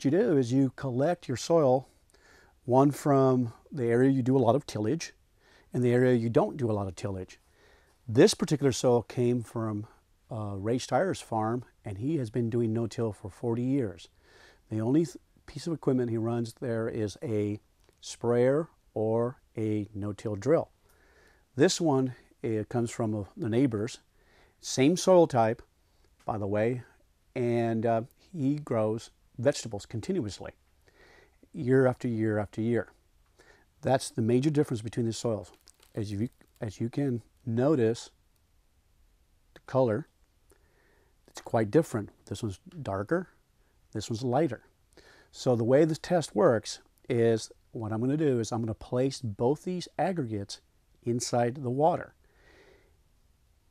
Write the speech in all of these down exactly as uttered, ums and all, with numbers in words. what you do is you collect your soil, one from the area you do a lot of tillage and the area you don't do a lot of tillage. This particular soil came from uh, Ray Steyer's farm, and he has been doing no-till for forty years. The only th piece of equipment he runs there is a sprayer or a no-till drill. This one it comes from uh, the neighbors, same soil type, by the way, and uh, he grows vegetables continuously, year after year after year. That's the major difference between the soils. As you, as you can notice, the color, it's quite different. This one's darker, this one's lighter. So the way this test works is, what I'm going to do is I'm going to place both these aggregates inside the water.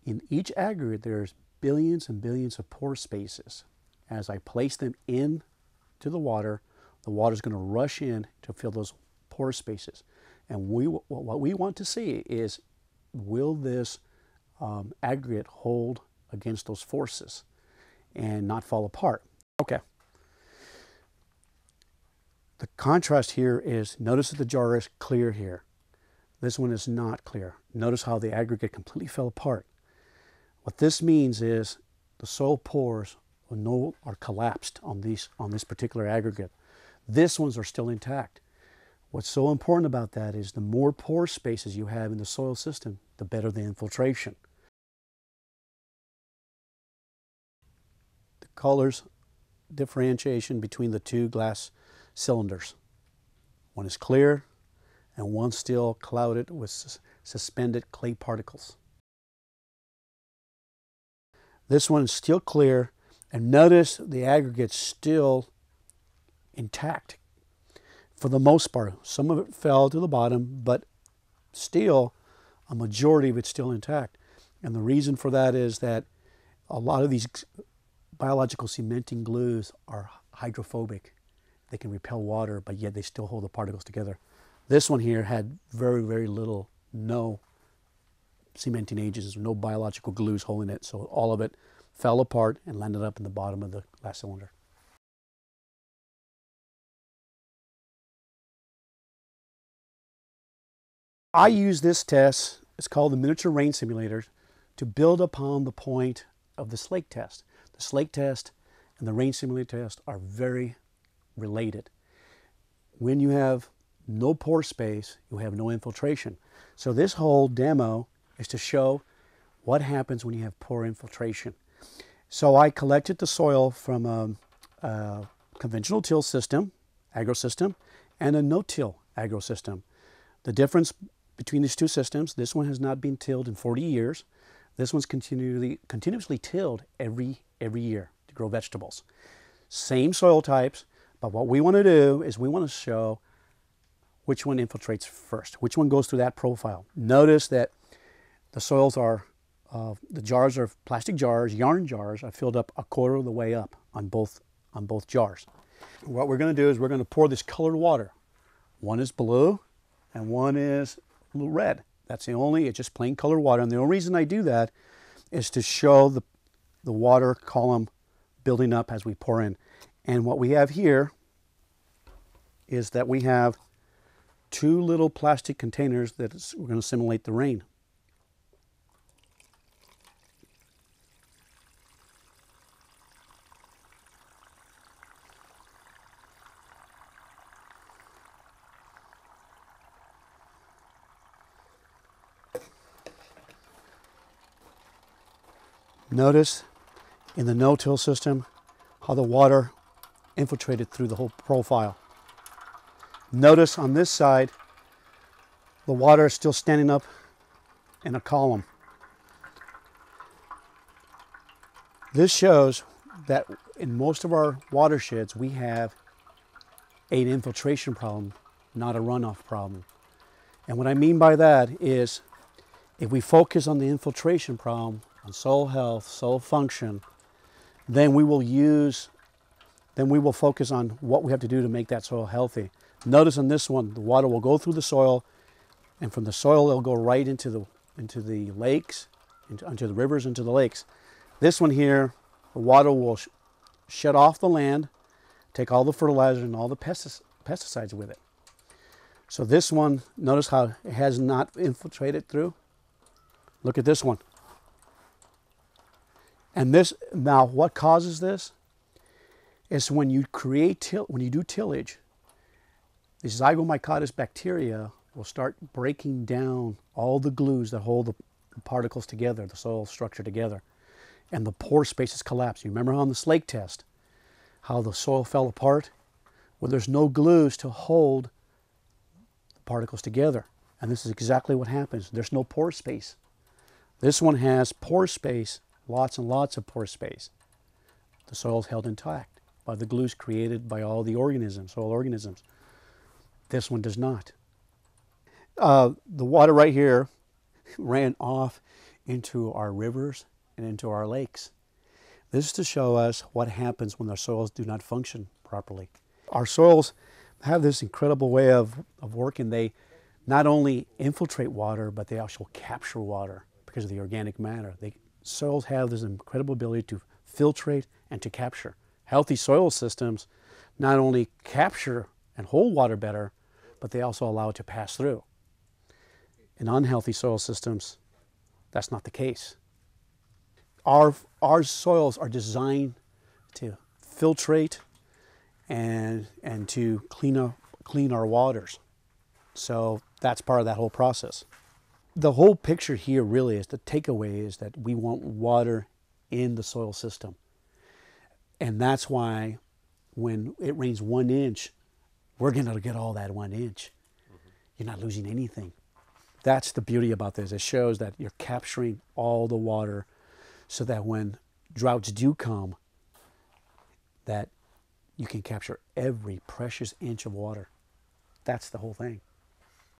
In each aggregate, there's billions and billions of pore spaces. As I place them into the water, the water's going to rush in to fill those pore spaces. And we, what we want to see is, will this um, aggregate hold against those forces and not fall apart? Okay. The contrast here is, notice that the jar is clear here. This one is not clear. Notice how the aggregate completely fell apart. What this means is the soil pores are, no, are collapsed on, these, on this particular aggregate. This ones are still intact. What's so important about that is the more pore spaces you have in the soil system, the better the infiltration. The colors differentiation between the two glass cylinders. One is clear and one still clouded with sus suspended clay particles. This one is still clear, and notice the aggregate's still intact for the most part. Some of it fell to the bottom, but still a majority of it's still intact. And the reason for that is that a lot of these biological cementing glues are hydrophobic. They can repel water, but yet they still hold the particles together. This one here had very, very little, no cementing agents, no biological glues holding it, so all of it fell apart and landed up in the bottom of the glass cylinder. I use this test, it's called the miniature rain simulator, to build upon the point of the slake test. The slake test and the rain simulator test are very related. When you have no pore space, you have no infiltration. So this whole demo is to show what happens when you have pore infiltration. So I collected the soil from a, a conventional till system, agro system, and a no-till agro system. The difference between these two systems, this one has not been tilled in forty years. This one's continually, continuously tilled every, every year to grow vegetables. Same soil types, but what we want to do is we want to show which one infiltrates first, which one goes through that profile. Notice that the soils are, uh, the jars are plastic jars, yarn jars. I filled up a quarter of the way up on both, on both jars. What we're going to do is we're going to pour this colored water. One is blue and one is red. That's the only, it's just plain colored water. And the only reason I do that is to show the, the water column building up as we pour in. And what we have here is that we have two little plastic containers that we're going to simulate the rain. Notice in the no-till system how the water infiltrated through the whole profile. Notice on this side the water is still standing up in a column. This shows that in most of our watersheds we have an infiltration problem, not a runoff problem. And what I mean by that is, if we focus on the infiltration problem, on soil health, soil function, then we will use, then we will focus on what we have to do to make that soil healthy. Notice on this one, the water will go through the soil, and from the soil it'll go right into the, into the lakes, into, into the rivers, into the lakes. This one here, the water will sh shut off the land, take all the fertilizer and all the pesticides with it. So this one, notice how it has not infiltrated through. Look at this one. And this, now what causes this? It's when you create, till, when you do tillage, the zygomycotous bacteria will start breaking down all the glues that hold the particles together, the soil structure together, and the pore spaces collapse. You remember on the slake test, how the soil fell apart? Well, there's no glues to hold the particles together. And this is exactly what happens. There's no pore space. This one has pore space, lots and lots of pore space. The soil's held intact by the glues created by all the organisms, soil organisms. This one does not. Uh, the water right here ran off into our rivers and into our lakes. This is to show us what happens when our soils do not function properly. Our soils have this incredible way of, of working. They not only infiltrate water, but they also capture water because of the organic matter. They, soils have this incredible ability to filtrate and to capture. Healthy soil systems not only capture and hold water better, but they also allow it to pass through. In unhealthy soil systems, that's not the case. Our, our soils are designed to filtrate and, and to clean, up, clean our waters. So that's part of that whole process. The whole picture here really is, the takeaway is that we want water in the soil system. And that's why when it rains one inch, we're gonna get all that one inch. Mm-hmm. You're not losing anything. That's the beauty about this. It shows that you're capturing all the water so that when droughts do come, that you can capture every precious inch of water. That's the whole thing.